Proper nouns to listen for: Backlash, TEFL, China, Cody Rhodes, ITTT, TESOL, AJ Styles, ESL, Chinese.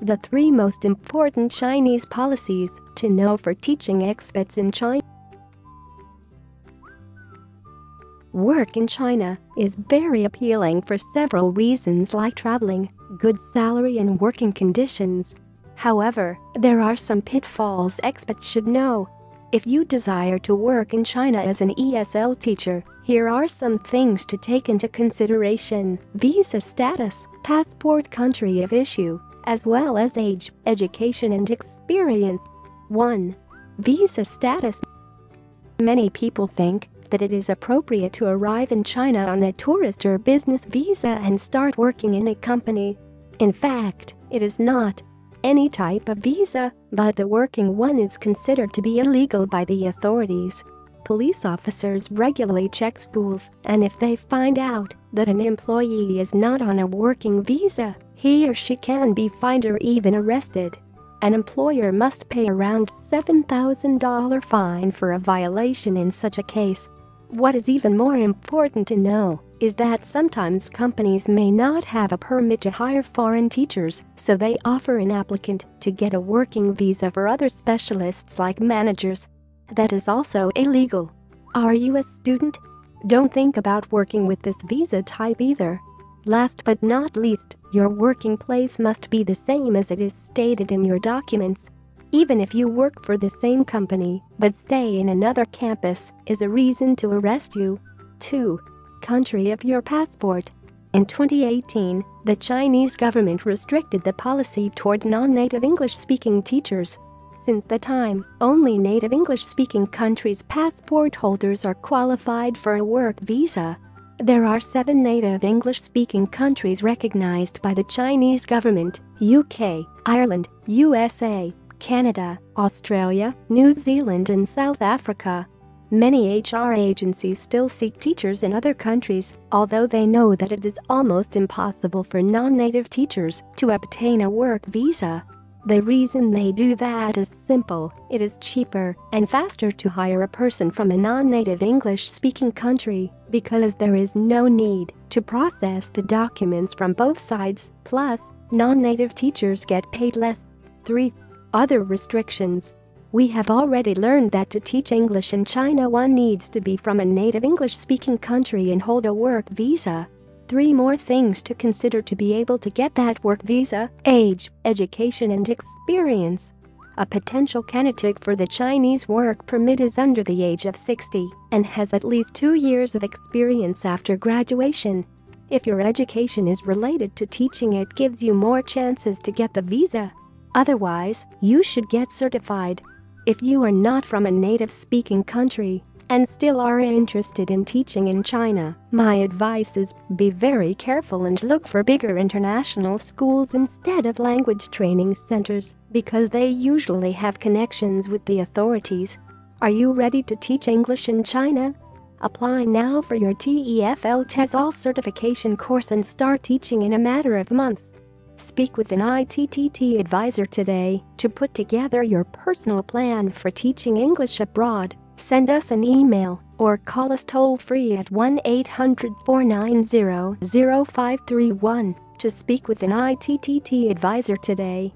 The three most important Chinese policies to know for teaching expats in China. Work in China is very appealing for several reasons like traveling, good salary and working conditions. However, there are some pitfalls expats should know. If you desire to work in China as an ESL teacher, here are some things to take into consideration: visa status, passport country of issue, as well as age, education and experience. 1. Visa status. Many people think that it is appropriate to arrive in China on a tourist or business visa and start working in a company. In fact, it is not. Any type of visa, but the working one is considered to be illegal by the authorities. Police officers regularly check schools, and if they find out that an employee is not on a working visa, he or she can be fined or even arrested. An employer must pay around $7,000 fine for a violation in such a case. What is even more important to know is that sometimes companies may not have a permit to hire foreign teachers, so they offer an applicant to get a working visa for other specialists like managers. That is also illegal. Are you a student? Don't think about working with this visa type either. Last but not least, your working place must be the same as it is stated in your documents. Even if you work for the same company but stay in another campus is a reason to arrest you. 2. Country of your passport. In 2018, the Chinese government restricted the policy toward non-native English-speaking teachers. Since the time, only native English-speaking countries' passport holders are qualified for a work visa. There are 7 native English-speaking countries recognized by the Chinese government: UK, Ireland, USA, Canada, Australia, New Zealand and South Africa. Many HR agencies still seek teachers in other countries, although they know that it is almost impossible for non-native teachers to obtain a work visa. The reason they do that is simple: it is cheaper and faster to hire a person from a non-native English-speaking country because there is no need to process the documents from both sides, plus, non-native teachers get paid less. 3. Other restrictions. We have already learned that to teach English in China one needs to be from a native English-speaking country and hold a work visa. 3 more things to consider to be able to get that work visa: age, education and experience. A potential candidate for the Chinese work permit is under the age of 60 and has at least 2 years of experience after graduation. If your education is related to teaching, it gives you more chances to get the visa. Otherwise, you should get certified. If you are not from a native-speaking country and still are interested in teaching in China, my advice is be very careful and look for bigger international schools instead of language training centers because they usually have connections with the authorities. Are you ready to teach English in China? Apply now for your TEFL TESOL certification course and start teaching in a matter of months. Speak with an ITTT advisor today to put together your personal plan for teaching English abroad. Send us an email or call us toll-free at 1-800-490-0531 to speak with an ITTT advisor today.